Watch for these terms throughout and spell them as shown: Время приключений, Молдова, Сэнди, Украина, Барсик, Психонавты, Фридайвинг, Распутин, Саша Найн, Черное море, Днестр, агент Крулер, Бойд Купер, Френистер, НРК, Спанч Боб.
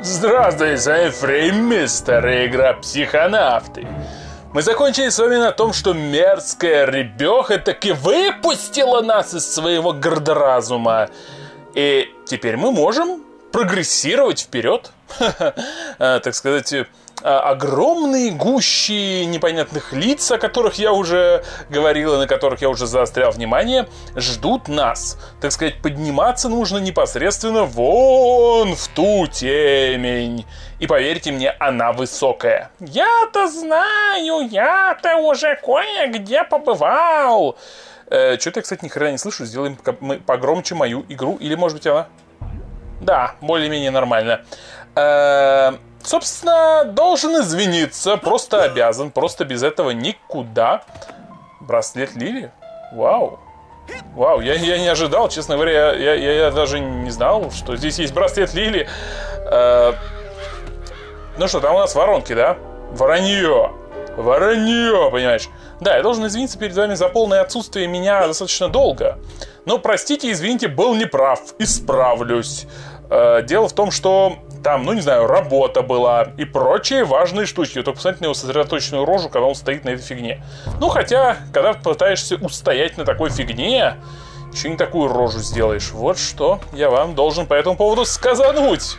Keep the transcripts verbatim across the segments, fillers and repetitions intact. Здравствуй, с вами Френистер и игра «Психонавты». Мы закончили с вами на том, что мерзкая ребёха таки выпустила нас из своего гордоразума. И теперь мы можем прогрессировать вперед. Так сказать, огромные гущи непонятных лиц, о которых я уже говорил, и на которых я уже заострял внимание, ждут нас. Так сказать, подниматься нужно непосредственно вон в ту темень. И поверьте мне, она высокая. Я-то знаю, я-то уже кое-где побывал. Э, Что-то я, кстати, ни хрена не слышу. Сделаем погромче мою игру. Или, может быть, она... Да, более-менее нормально. Э, собственно, должен извиниться. Просто обязан. Просто без этого никуда. Браслет Лили? Вау. Вау, я, я не ожидал. Честно говоря, я, я, я даже не знал, что здесь есть браслет Лили. Э, ну что, там у нас воронки, да? Воронье. Воронье, понимаешь? Да, я должен извиниться перед вами за полное отсутствие меня достаточно долго. Но простите, извините, был неправ. Исправлюсь. Э, дело в том, что там, ну не знаю, работа была и прочие важные штучки. Только посмотрите на его сосредоточенную рожу, когда он стоит на этой фигне. Ну хотя, когда пытаешься устоять на такой фигне, еще не такую рожу сделаешь. Вот что я вам должен по этому поводу сказануть.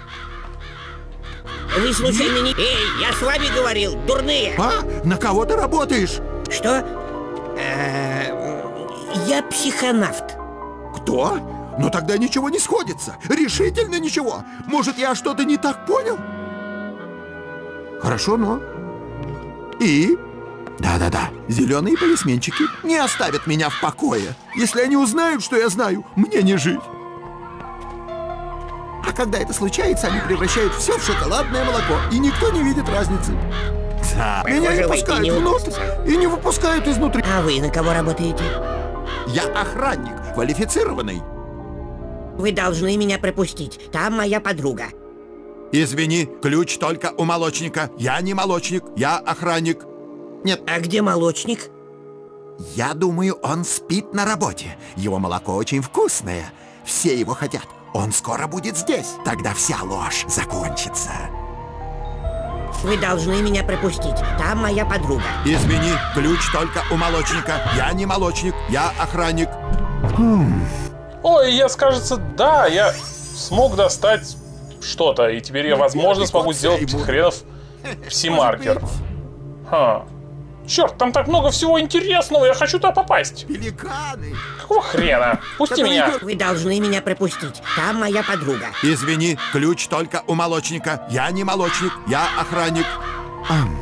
Вы случайно не... Эй, я с вами говорил, дурные! А? На кого ты работаешь? Что? Я психонавт. Кто? Ну тогда ничего не сходится. Решительно ничего. Может, я что-то не так понял? Хорошо, но... И? Да-да-да, зеленые полисменчики не оставят меня в покое. Если они узнают, что я знаю, мне не жить. А когда это случается, они превращают все в шоколадное молоко, и никто не видит разницы. Да. Меня не пускают внутрь и не выпускают изнутри. А вы на кого работаете? Я охранник, квалифицированный. Вы должны меня пропустить. Там моя подруга. Извини, ключ только у молочника. Я не молочник, я охранник. Нет. А где молочник? Я думаю, он спит на работе. Его молоко очень вкусное. Все его хотят. Он скоро будет здесь. Тогда вся ложь закончится. Вы должны меня пропустить. Там моя подруга. Извини, ключ только у молочника. Я не молочник, я охранник. Хм. Ой, я, кажется, да, я смог достать что-то. И теперь я, возможно, смогу сделать хренов пси-маркер. Ха. Черт, там так много всего интересного, я хочу туда попасть. Великаны. Какого хрена? Пусти меня. Вы должны меня пропустить. Там моя подруга. Извини, ключ только у молочника. Я не молочник, я охранник. Ам.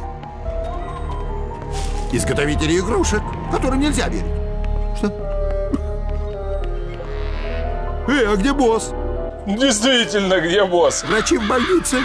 Изготовители игрушек, которым нельзя верить. Что? Эй, а где босс? Действительно, где босс? Врачи в больнице.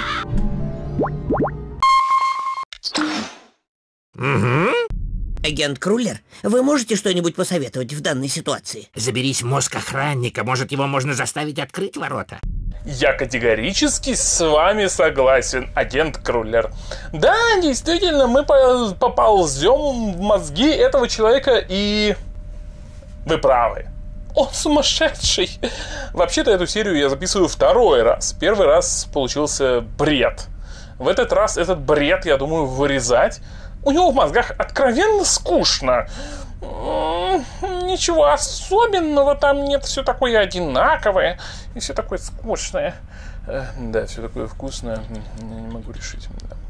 Агент Крулер, вы можете что-нибудь посоветовать в данной ситуации? Заберись в мозг охранника, может, его можно заставить открыть ворота? Я категорически с вами согласен, агент Крулер. Да, действительно, мы поползем в мозги этого человека, и вы правы. Он сумасшедший. Вообще-то эту серию я записываю второй раз. Первый раз получился бред. В этот раз этот бред, я думаю, вырезать. У него в мозгах откровенно скучно. Ничего особенного там нет. Все такое одинаковое. И все такое скучное. Да, все такое вкусное. Я не могу решить.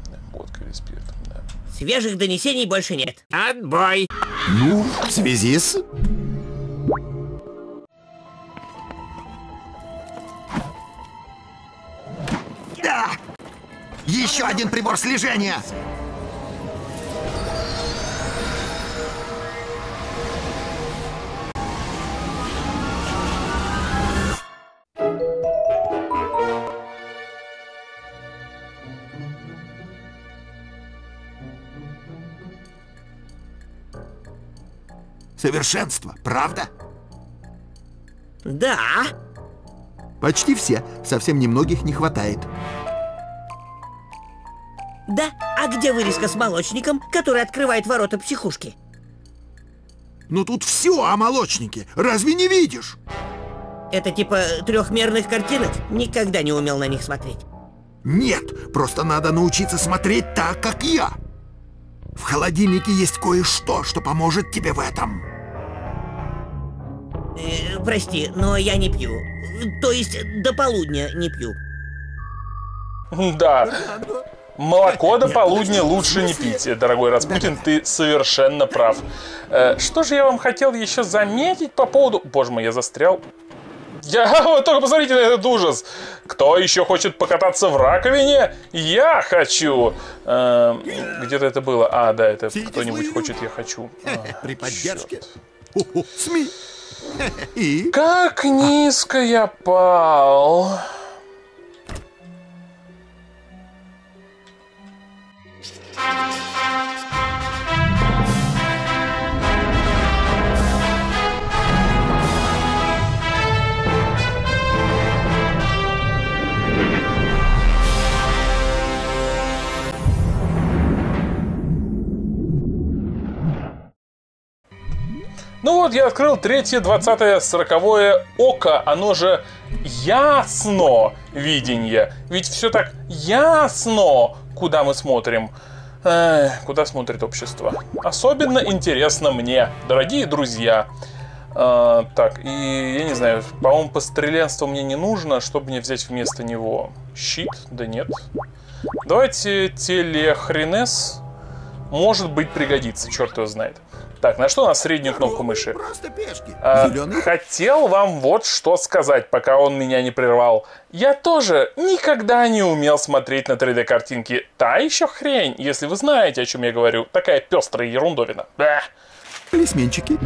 Да, водка или спирт. Да. Свежих донесений больше нет. Отбой. Ну, в связи с... Да! Еще один прибор слежения! Совершенство, правда? Да. Почти все. Совсем немногих не хватает. Да? А где вырезка с молочником, который открывает ворота психушки? Ну тут все о молочнике. Разве не видишь? Это типа трехмерных картинок? Никогда не умел на них смотреть. Нет, просто надо научиться смотреть так, как я. В холодильнике есть кое-что, что поможет тебе в этом. Э, прости, но я не пью. То есть до полудня не пью. Да. Молоко до полудня лучше не пить, дорогой Распутин, ты совершенно прав. Что же я вам хотел еще заметить по поводу... Боже мой, я застрял. Я... Только посмотрите на этот ужас. Кто еще хочет покататься в раковине? Я хочу. Где-то это было. А, да, это кто-нибудь хочет, я хочу. При поддержке. СМИ. Как низко я пал. Ну вот, я открыл третье, двадцатое, сороковое око, оно же ясно видение. Ведь все так ясно, куда мы смотрим. Эх, куда смотрит общество. Особенно интересно мне, дорогие друзья. Э, так, и я не знаю, по-моему, по стрелянству мне не нужно, чтобы мне взять вместо него щит. Да нет. Давайте телехренес. Может быть, пригодится, черт его знает. Так, на что у нас среднюю кнопку мыши? А, хотел вам вот что сказать, пока он меня не прервал. Я тоже никогда не умел смотреть на три дэ картинки. Та еще хрень, если вы знаете, о чем я говорю. Такая пестрая ерундовина. Плесменчики.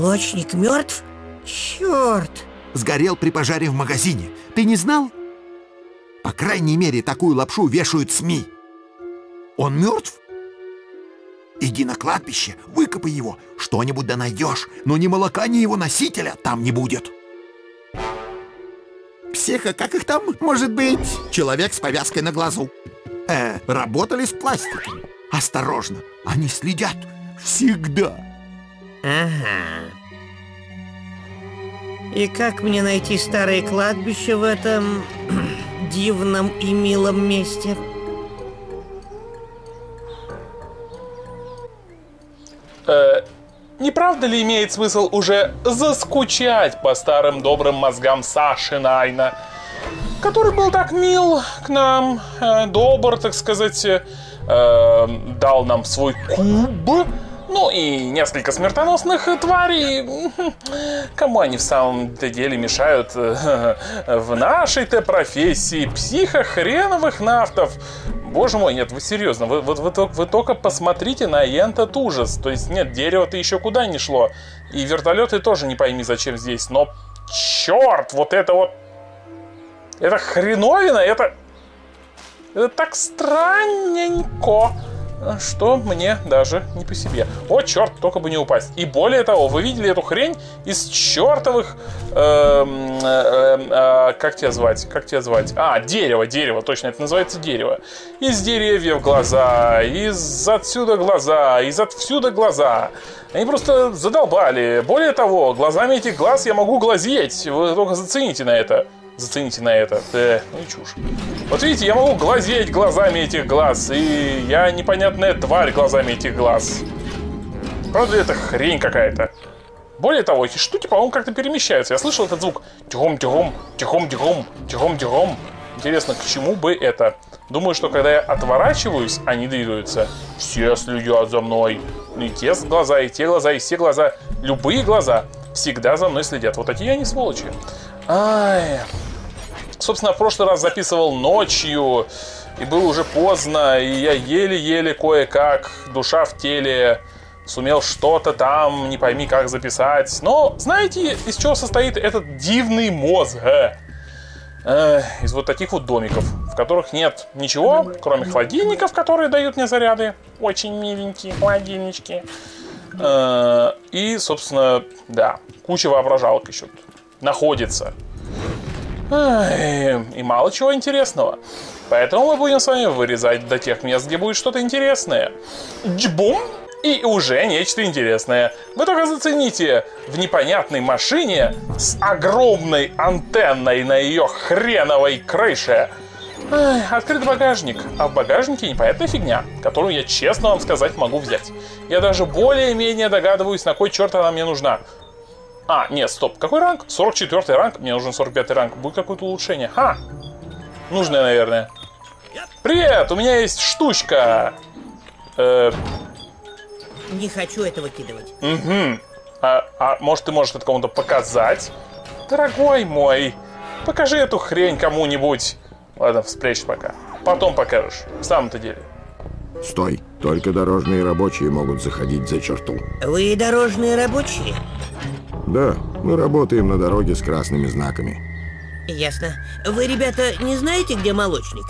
Молочник мертв? Черт! Сгорел при пожаре в магазине. Ты не знал? По крайней мере, такую лапшу вешают СМИ. Он мертв? Иди на кладбище, выкопай его. Что-нибудь да найдешь, но ни молока, ни его носителя там не будет. Психо, как их там, может быть? Человек с повязкой на глазу. Э, работали с пластиком. Осторожно, они следят всегда. Ага. И как мне найти старое кладбище в этом дивном и милом месте? Э, не правда ли имеет смысл уже заскучать по старым добрым мозгам Саши Найна, который был так мил к нам, э, добр, так сказать, э, дал нам свой куб? Ну и несколько смертоносных тварей. Кому они в самом-то деле мешают в нашей-то профессии психохреновых нафтов? Боже мой, нет, вы серьезно, вы, вы, вы, вы только посмотрите на этот ужас. То есть нет, дерево-то еще куда не шло. И вертолеты тоже не пойми зачем здесь. Но черт, вот это вот... Это хреновина, это... Это так странненько, что мне даже не по себе. О, черт, только бы не упасть. И более того, вы видели эту хрень из чертовых... Э, э, э, как тебя звать? Как тебя звать? А, дерево, дерево, точно, это называется дерево. Из деревьев глаза, из отсюда глаза, из отсюда глаза. Они просто задолбали. Более того, глазами этих глаз я могу глазеть. Вы только зацените на это. Зацените на это. Э, ну и чушь. Вот видите, я могу глазеть глазами этих глаз. И я непонятная тварь глазами этих глаз. Правда, это хрень какая-то. Более того, эти штуки, по-моему, как-то перемещаются. Я слышал этот звук. Тихом-тихом, тихом-тихом, тихом-тихом. Интересно, к чему бы это? Думаю, что когда я отворачиваюсь, они двигаются. Все следят за мной. Ну и те глаза, и те глаза, и все глаза. Любые глаза всегда за мной следят. Вот такие они сволочи. Ай... Собственно, в прошлый раз записывал ночью, и было уже поздно, и я еле-еле кое-как, душа в теле, сумел что-то там, не пойми как записать. Но знаете, из чего состоит этот дивный мозг? Э, из вот таких вот домиков, в которых нет ничего, кроме холодильников, которые дают мне заряды. Очень миленькие холодильнички. Э, и, собственно, да, куча воображалок еще находится. И мало чего интересного. Поэтому мы будем с вами вырезать до тех мест, где будет что-то интересное. Джбум! И уже нечто интересное. Вы только зацените: в непонятной машине с огромной антенной на ее хреновой крыше. Эх, открыт багажник, а в багажнике непонятная фигня, которую я, честно вам сказать, могу взять. Я даже более-менее догадываюсь, на кой черт она мне нужна. А, нет, стоп, какой ранг? сорок четвёртый ранг, мне нужен сорок пятый ранг, будет какое-то улучшение. Ха! Нужное, наверное. Привет, у меня есть штучка. Э... Не хочу это выкидывать. Угу. А, а может, ты можешь это кому-то показать? Дорогой мой, покажи эту хрень кому-нибудь. Ладно, спрячь пока. Потом покажешь. В самом-то деле. Стой. Только дорожные рабочие могут заходить за черту. Вы дорожные рабочие? Да, мы работаем на дороге с красными знаками. Ясно. Вы, ребята, не знаете, где молочник?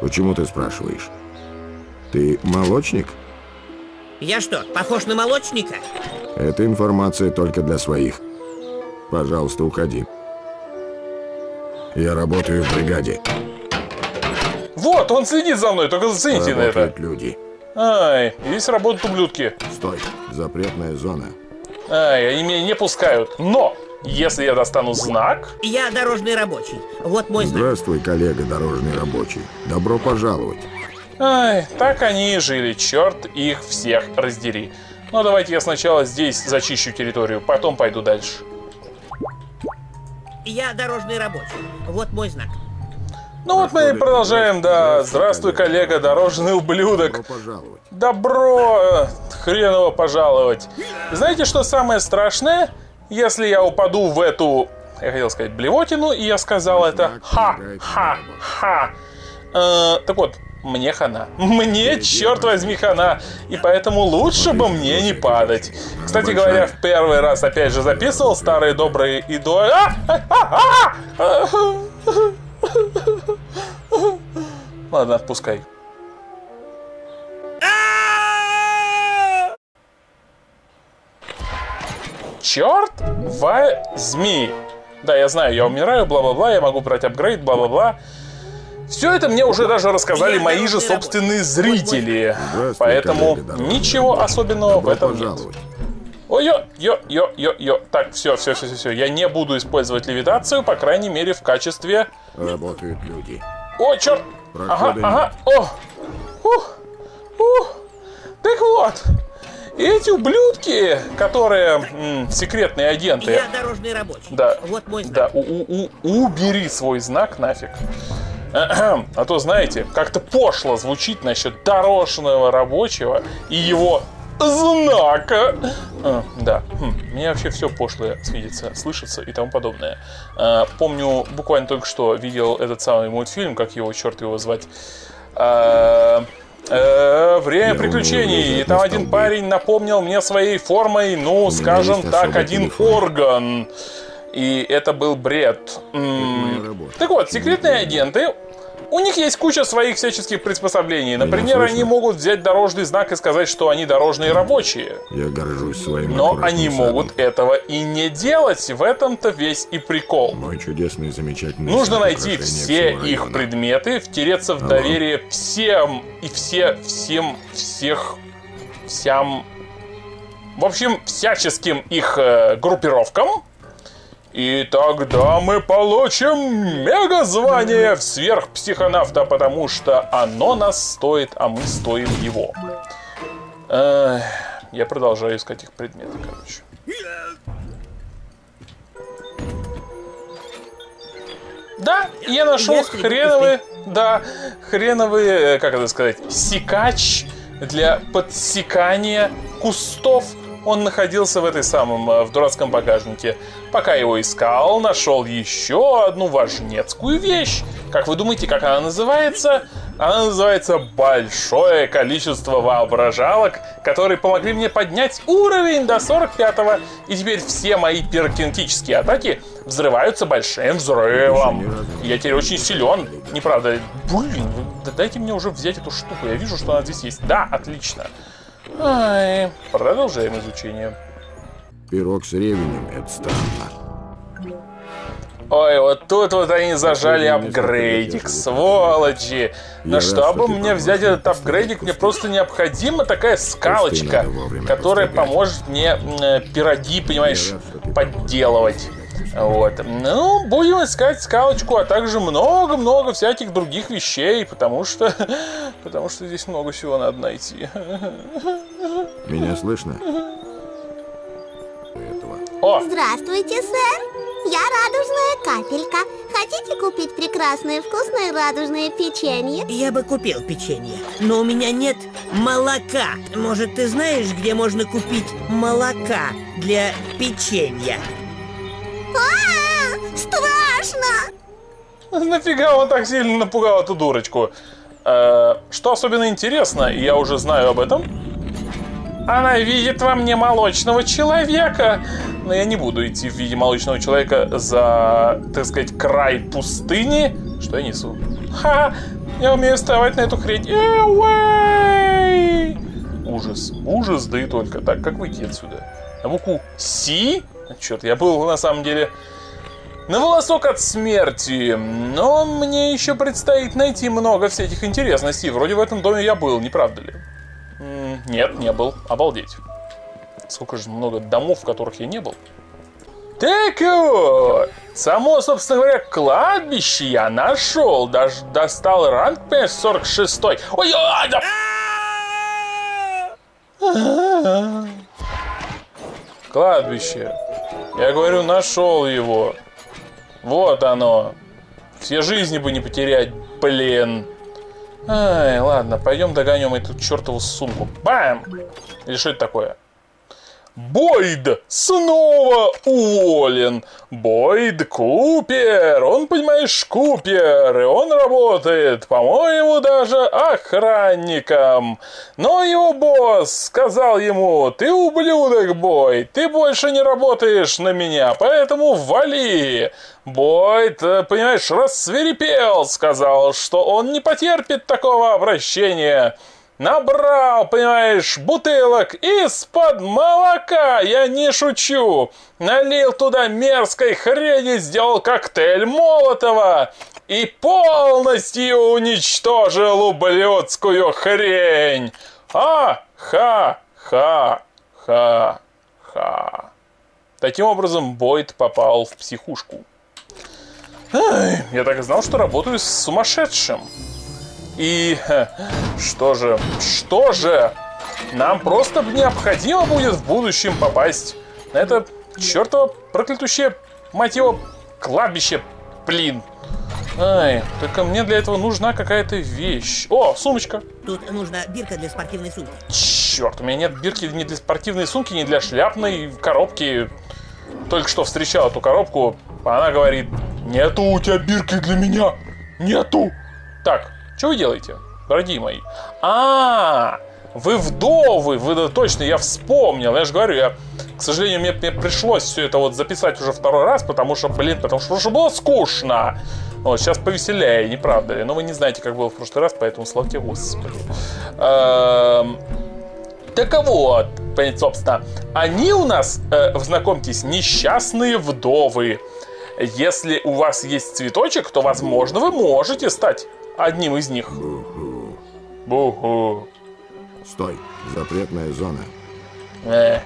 Почему ты спрашиваешь? Ты молочник? Я что, похож на молочника? Эта информация только для своих. Пожалуйста, уходи. Я работаю в бригаде. Вот, он следит за мной, только зацените на это. Люди. Ай, здесь работают ублюдки. Стой, запретная зона. Ай, они меня не пускают, но... Если я достану знак... Я дорожный рабочий. Вот мой знак. Здравствуй, коллега дорожный рабочий. Добро пожаловать. Ай, так они и жили. Черт их всех раздери. Но давайте я сначала здесь зачищу территорию, потом пойду дальше. Я дорожный рабочий. Вот мой знак. Ну вот мы и продолжаем, да. Здравствуй, коллега дорожный ублюдок. Добро хреново пожаловать. Знаете, что самое страшное? Если я упаду в эту, я хотел сказать, блевотину, и я сказал это ха-ха-ха. Э, так вот, мне хана. Мне, черт возьми, хана. И поэтому лучше бы мне не падать. Кстати говоря, в первый раз опять же записывал старые добрые и до... Ладно, отпускай. Черт возьми! Да, я знаю, я умираю, бла-бла-бла, я могу брать апгрейд, бла-бла-бла. Все это мне уже даже рассказали я мои же собственные зрители. Поэтому ничего особенного в этом нет. Ой-ё-ё-ё-ё-ё. Так, все, все, все, все, все. Я не буду использовать левитацию, по крайней мере, в качестве... Работают люди. О, черт! Ага, ага, о! Ух! Ух! Так вот! Эти ублюдки, которые м, секретные агенты. Я дорожный рабочий. Да. Вот мой знак. Да. У -у -у Убери свой знак нафиг. А то, знаете, как-то пошло звучит насчет дорожного рабочего и его знака. А, да. Хм. Мне вообще все пошлое видится, слышится и тому подобное. А, помню, буквально только что видел этот самый мультфильм, как его, черт его звать. А Э, время приключений. И там один парень напомнил мне своей формой, ну, скажем так, один орган. И это был бред. Так вот, секретные агенты, у них есть куча своих всяческих приспособлений. Например, они могут взять дорожный знак и сказать, что они дорожные рабочие. Я горжусь своим. Но они могут этого и не делать. В этом-то весь и прикол. Мой чудесный, замечательный. Нужно найти все их предметы, втереться в доверие всем и все, всем, всех, всем, в общем, всяческим их э, группировкам. И тогда мы получим мега-звание в сверхпсихонавта, потому что оно нас стоит, а мы стоим его. Эх, я продолжаю искать их предметы, короче. Да, я нашел хреновые, да, хреновые, как это сказать, секач для подсекания кустов. Он находился в этой самом, в дурацком багажнике. Пока его искал, нашел еще одну важнецкую вещь. Как вы думаете, как она называется? Она называется «Большое количество воображалок», которые помогли мне поднять уровень до сорок пятого. И теперь все мои пирокинетические атаки взрываются большим взрывом. Я теперь очень силен, не правда? Блин, да дайте мне уже взять эту штуку. Я вижу, что она здесь есть. Да, отлично. Ай, продолжаем изучение. Пирог с ревенем — это странно. Ой, вот тут вот они зажали апгрейдик, сволочи. Но чтобы мне взять этот апгрейдик, мне просто необходима такая скалочка, которая поможет мне пироги, понимаешь, подделывать. Вот. Ну, будем искать скалочку, а также много-много всяких других вещей, потому что, потому что здесь много всего надо найти. Меня слышно? О! Здравствуйте, сэр! Я радужная капелька. Хотите купить прекрасное вкусное радужное печенье? Я бы купил печенье, но у меня нет молока. Может, ты знаешь, где можно купить молока для печенья? А-а-а! Страшно! Нафига он так сильно напугал эту дурочку? Что особенно интересно, я уже знаю об этом. Она видит во мне молочного человека. Но я не буду идти в виде молочного человека за, так сказать, край пустыни. Что я несу? Ха! Я умею вставать на эту хрень. Эуэй! Ужас. Ужас, да и только. Так, как выйти отсюда? На букву Си? Черт, я был на самом деле на волосок от смерти. Но мне еще предстоит найти много всяких интересностей. Вроде в этом доме я был, не правда ли? Нет, не был. Обалдеть. Сколько же много домов, в которых я не был. Так вот. Само, собственно говоря, кладбище я нашел. Даже достал ранг, понимаешь, сорок шестой. Ой, ой, да... Кладбище. Я говорю, нашел его. Вот оно. Все жизни бы не потерять, блин. Ай, ладно, пойдем догоним эту чертову сумку. Бам! Или что это такое? Бойд снова уволен. Бойд Купер. Он, понимаешь, Купер. И он работает, по-моему, даже охранником. Но его босс сказал ему: ты ублюдок, Бойд, ты больше не работаешь на меня, поэтому вали. Бойд, понимаешь, рассвирепел, сказал, что он не потерпит такого обращения. Набрал, понимаешь, бутылок из-под молока, я не шучу. Налил туда мерзкой хрени, сделал коктейль Молотова и полностью уничтожил ублюдскую хрень. А-ха-ха-ха-ха. Таким образом, Бойд попал в психушку. Ай, я так и знал, что работаю с сумасшедшим. И что же, что же, нам просто необходимо будет в будущем попасть на это чертово проклятущее, мать его, кладбище, блин. Ай, только мне для этого нужна какая-то вещь. О, сумочка. Тут нужна бирка для спортивной сумки. Черт, у меня нет бирки ни для спортивной сумки, ни для шляпной коробки. Только что встречал эту коробку, она говорит: нету у тебя бирки для меня, нету. Так. Что вы делаете, дорогие мои? А, -а, -а вы вдовы, вы да, точно, я вспомнил. Я же говорю, я, к сожалению, мне, мне пришлось все это вот записать уже второй раз, потому что, блин, потому что, потому что было скучно. Вот, сейчас повеселее, не правда ли? Но вы не знаете, как было в прошлый раз, поэтому слава тебе, Господи. Так вот, собственно, они у нас, знакомьтесь, несчастные вдовы. Если у вас есть цветочек, то, возможно, вы можете стать одним из них. Бу-ху. Бу-ху. Стой. Запретная зона. Э.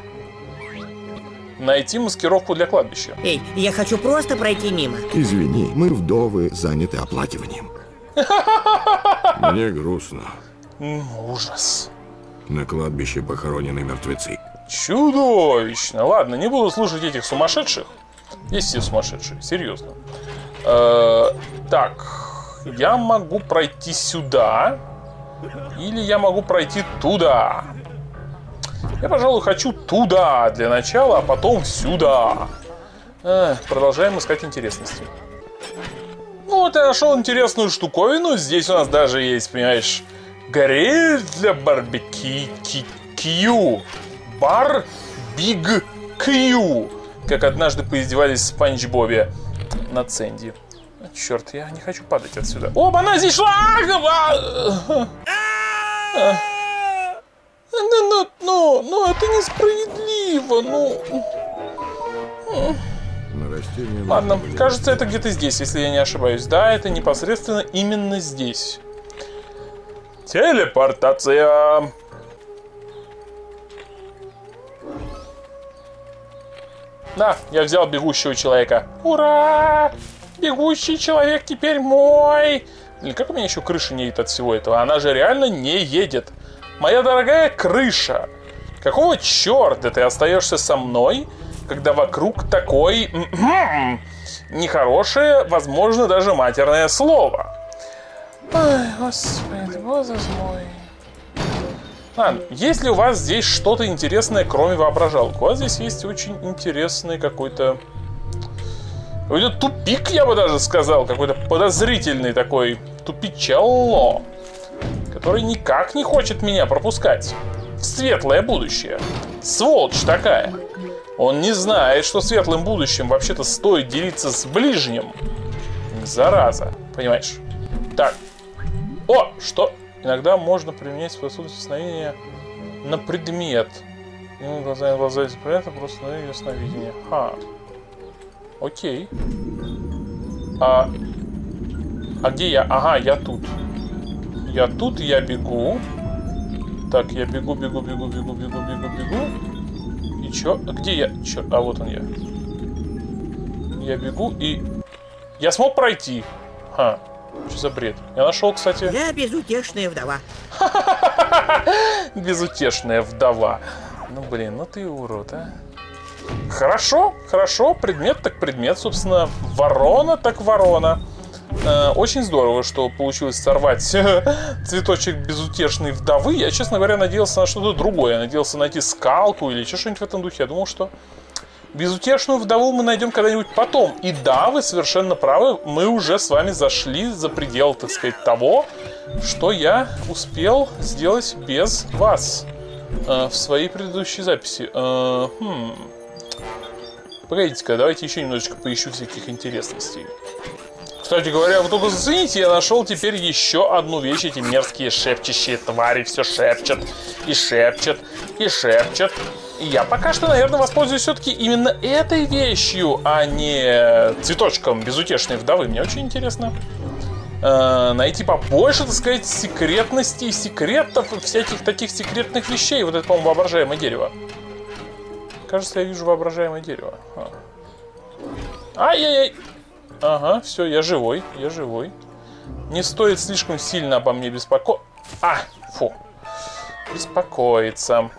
Найти маскировку для кладбища. Эй, я хочу просто пройти мимо. Извини, мы вдовы заняты оплакиванием. Мне грустно. Ужас. На кладбище похоронены мертвецы. Чудовищно. Ладно, не буду слушать этих сумасшедших. Есть все сумасшедшие, серьезно. Так. Я могу пройти сюда. Или я могу пройти туда. Я, пожалуй, хочу туда для начала, а потом сюда. Эх, продолжаем искать интересности. Ну вот я нашел интересную штуковину. Здесь у нас даже есть, понимаешь, гриль для барбекю. Барбекю. Как однажды поиздевались в Спанч Бобе над Сэнди. Черт, я не хочу падать отсюда. Оба, она здесь шла! Ну, ну, ну, это несправедливо, ну. Ладно, кажется, это где-то здесь, если я не ошибаюсь. Да, это непосредственно именно здесь. Телепортация. Да, я взял бегущего человека. Ура! Бегущий человек теперь мой. Блин, как у меня еще крыша не едет от всего этого? Она же реально не едет. Моя дорогая крыша. Какого черта ты остаешься со мной, когда вокруг такое нехорошее, возможно, даже матерное слово? Ой, господи, возраст мой. Ладно, если у вас здесь что-то интересное, кроме воображалок, у вас здесь есть очень интересный какой-то... какой-то тупик, я бы даже сказал, какой-то подозрительный такой тупичало, который никак не хочет меня пропускать в светлое будущее. Сволочь такая. Он не знает, что светлым будущим вообще-то стоит делиться с ближним. Зараза, понимаешь? Так. О, что? Иногда можно применять способность ясновидения на предмет. Ему глаза на глаза из предмета, просто на ясновидение. Ха. Окей. А... а где я? Ага, я тут. Я тут, я бегу. Так, я бегу, бегу, бегу, бегу, бегу, бегу, бегу. И чё? А где я? Чё? А вот он я. Я бегу и... я смог пройти. Ха. Что за бред? Я нашел, кстати... Я безутешная вдова. Безутешная вдова. Ну, блин, ну ты урод, а. Хорошо, хорошо. Предмет так предмет, собственно. Ворона так ворона. Э, очень здорово, что получилось сорвать цветочек безутешной вдовы. Я, честно говоря, надеялся на что-то другое. Я надеялся найти скалку или еще что-нибудь в этом духе. Я думал, что... безутешную вдову мы найдем когда-нибудь потом. И да, вы совершенно правы, мы уже с вами зашли за предел, так сказать, того, что я успел сделать без вас э, в своей предыдущей записи. Э, хм. Погодите-ка, давайте еще немножечко поищу всяких интересностей. Кстати говоря, вы только зацените, я нашел теперь еще одну вещь. Эти мерзкие шепчущие твари все шепчат и шепчат и шепчат. Я пока что, наверное, воспользуюсь все-таки именно этой вещью, а не цветочком безутешной вдовы. Мне очень интересно э, найти побольше, так сказать, секретностей, секретов, всяких таких секретных вещей. Вот это, по-моему, воображаемое дерево. Кажется, я вижу воображаемое дерево. Ай-яй-яй! Ага, все, я живой, я живой. Не стоит слишком сильно обо мне беспоко... А, фу. Беспокоиться.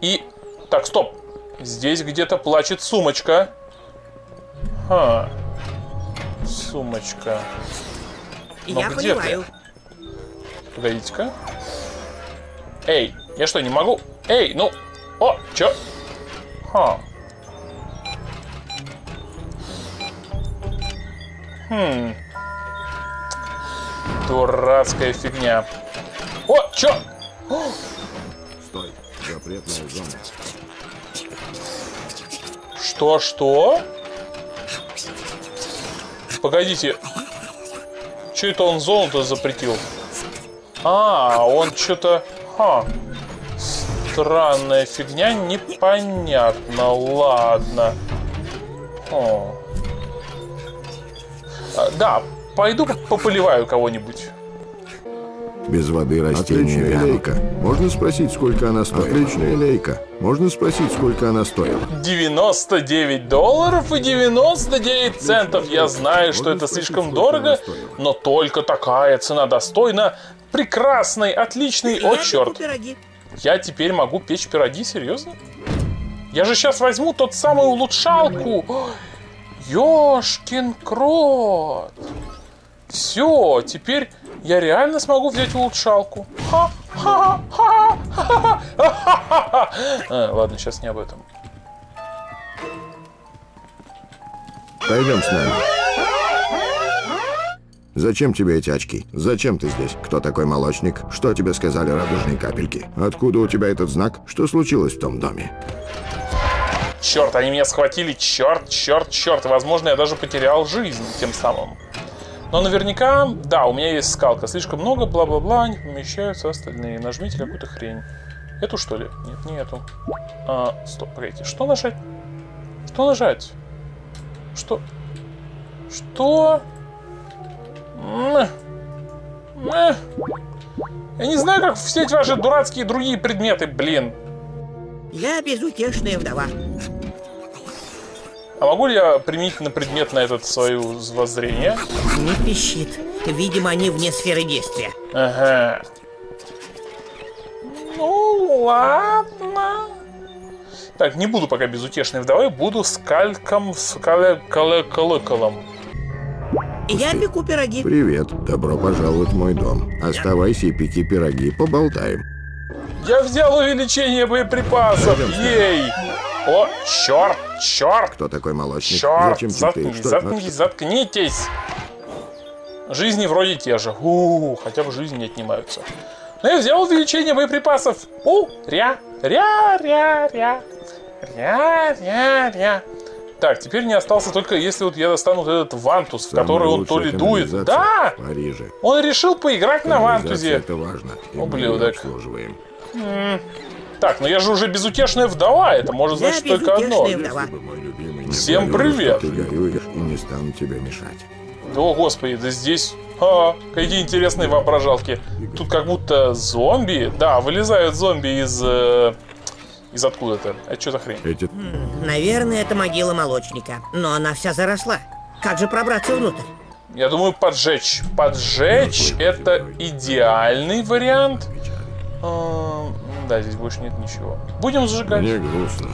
И... так, стоп. Здесь где-то плачет сумочка. Ха. Сумочка. Но я где понимаю. Ты? Погодите-ка. Эй, я что, не могу? Эй, ну. О, чё? Ха. Хм. Дурацкая фигня. О, чё? Стой. Запретная зона. Что, что? Погодите. Че это он зону-то запретил? А, он что-то... Ха. Странная фигня, непонятно. Ладно. О. А, да, пойду пополиваю кого-нибудь. Без воды растения вянка. Можно спросить, сколько она стоила? Отличная лейка. Можно спросить, сколько она стоила? девяносто девять долларов и девяносто девять центов. Я знаю, что это слишком дорого, но только такая цена достойна. Прекрасный, отличный, о черт. Я теперь могу печь пироги, серьезно? Я же сейчас возьму тот самую улучшалку. Ёшкин крот. Все, теперь... я реально смогу взять улучшалку. Ладно, сейчас не об этом. Пойдем с нами. Зачем тебе эти очки? Зачем ты здесь? Кто такой молочник? Что тебе сказали радужные капельки? Откуда у тебя этот знак? Что случилось в том доме? Черт, они меня схватили. Черт, черт, черт. Возможно, я даже потерял жизнь тем самым. Но наверняка, да, у меня есть скалка. Слишком много, бла-бла-бла, не помещаются остальные. Нажмите какую-то хрень. Эту, что ли? Нет, не эту. А, стоп, погодите. Что нажать? Что нажать? Что? Что? Я не знаю, как все эти ваши дурацкие другие предметы, блин. Я безутешная вдова. А могу ли я применить на предмет на этот свое воззрение? Не пищит. Видимо, они вне сферы действия. Ага. Ну ладно. Так, не буду пока безутешной вдовой, буду скальком, скале, коле, колоколом. Я пеку пироги. Привет, добро пожаловать в мой дом. Оставайся и пеки пироги, поболтаем. Я взял увеличение боеприпасов, ей! О, черт, черт! Кто такой молочник? Черт, заткни, заткни, заткнитесь! Жизни вроде те же. У-у-у, хотя бы жизни не отнимаются. Но я взял увеличение боеприпасов. У-ря, ря, ря, ря, ря, ря, ря. Так, теперь не остался только, если вот я достану этот вантуз, в который он то ли дует. Да! Он решил поиграть на вантузе. Это важно. О, блюдок. Так, но я же уже безутешная вдова, это может значить только одно. Всем привет! Не стану тебе мешать. О, господи, да здесь... Ха, какие интересные воображалки. Тут как будто зомби. Да, вылезают зомби из... Из откуда-то. Это что за хрень? Эти... Наверное, это могила молочника. Но она вся заросла. Как же пробраться внутрь? Я думаю, поджечь. Поджечь — это идеальный вариант. А, да, здесь больше нет ничего. Будем зажигать. Мне грустно.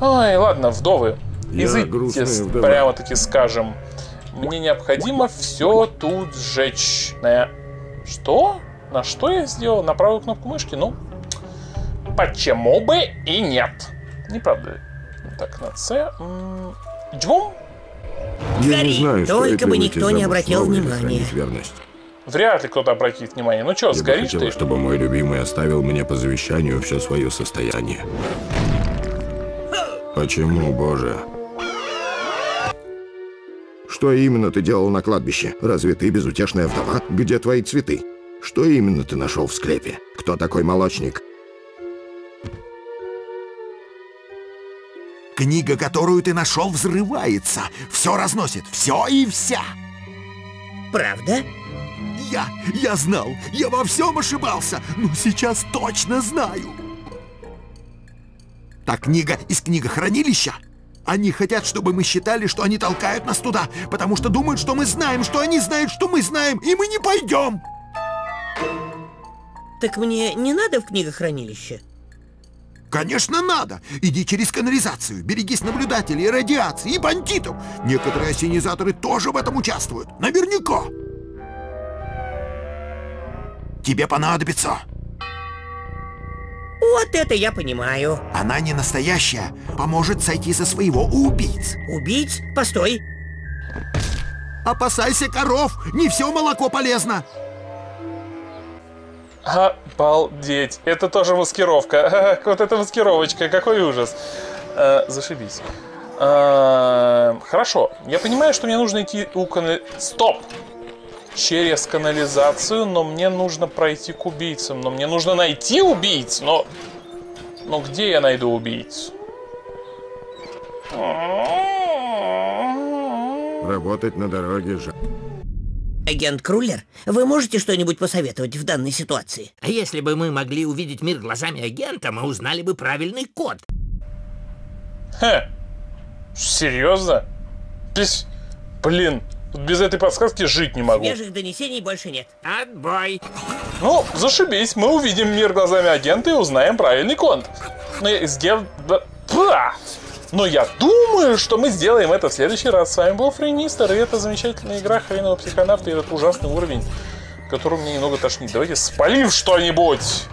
Ай, ладно, вдовы. Изыдьте, прямо-таки скажем. Мне необходимо все тут сжечь. На... Что? На что я сделал? На правую кнопку мышки? Ну... Почему бы и нет? Не правда ли? Так, на С. Идем. Я не знаю, что только бы никто не обратил внимания. Вряд ли кто-то обратит внимание. Ну что, сгоришь ты? Я бы хотела, чтобы мой любимый оставил мне по завещанию все свое состояние. Почему, Боже? Что именно ты делал на кладбище? Разве ты безутешная вдова? Где твои цветы? Что именно ты нашел в склепе? Кто такой молочник? Книга, которую ты нашел, взрывается. Все разносит. Все и вся. Правда? Я, я знал. Я во всем ошибался. Но сейчас точно знаю. Та книга из книгохранилища. Они хотят, чтобы мы считали, что они толкают нас туда, потому что думают, что мы знаем, что они знают, что мы знаем, и мы не пойдем. Так мне не надо в книгохранилище? Конечно, надо. Иди через канализацию, берегись наблюдателей, радиации и бандитов. Некоторые ассенизаторы тоже в этом участвуют. Наверняка. Тебе понадобится. Вот это я понимаю. Она не настоящая. Поможет сойти со своего у убийц. Убийц? Постой. Опасайся коров. Не все молоко полезно. Обалдеть. Это тоже маскировка. Вот это маскировочка. Какой ужас. А, зашибись. А, хорошо. Я понимаю, что мне нужно идти у канали... Стоп! Через канализацию, но мне нужно пройти к убийцам. Но мне нужно найти убийц, но... Но где я найду убийц? Работать на дороге же. Агент Крулер, вы можете что-нибудь посоветовать в данной ситуации? А если бы мы могли увидеть мир глазами агента, мы узнали бы правильный код. Хе. Серьезно? Без... Блин, без этой подсказки жить не могу. Свежих донесений больше нет. Отбой. Ну, зашибись, мы увидим мир глазами агента и узнаем правильный код. Но я сделал... Но я думаю, что мы сделаем это в следующий раз. С вами был Френистер, и это замечательная игра хренового психонавта, и этот ужасный уровень, который мне немного тошнит. Давайте спалим что-нибудь.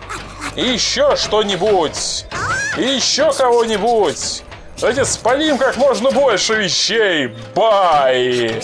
И еще что-нибудь. И еще кого-нибудь. Давайте спалим как можно больше вещей. Бай!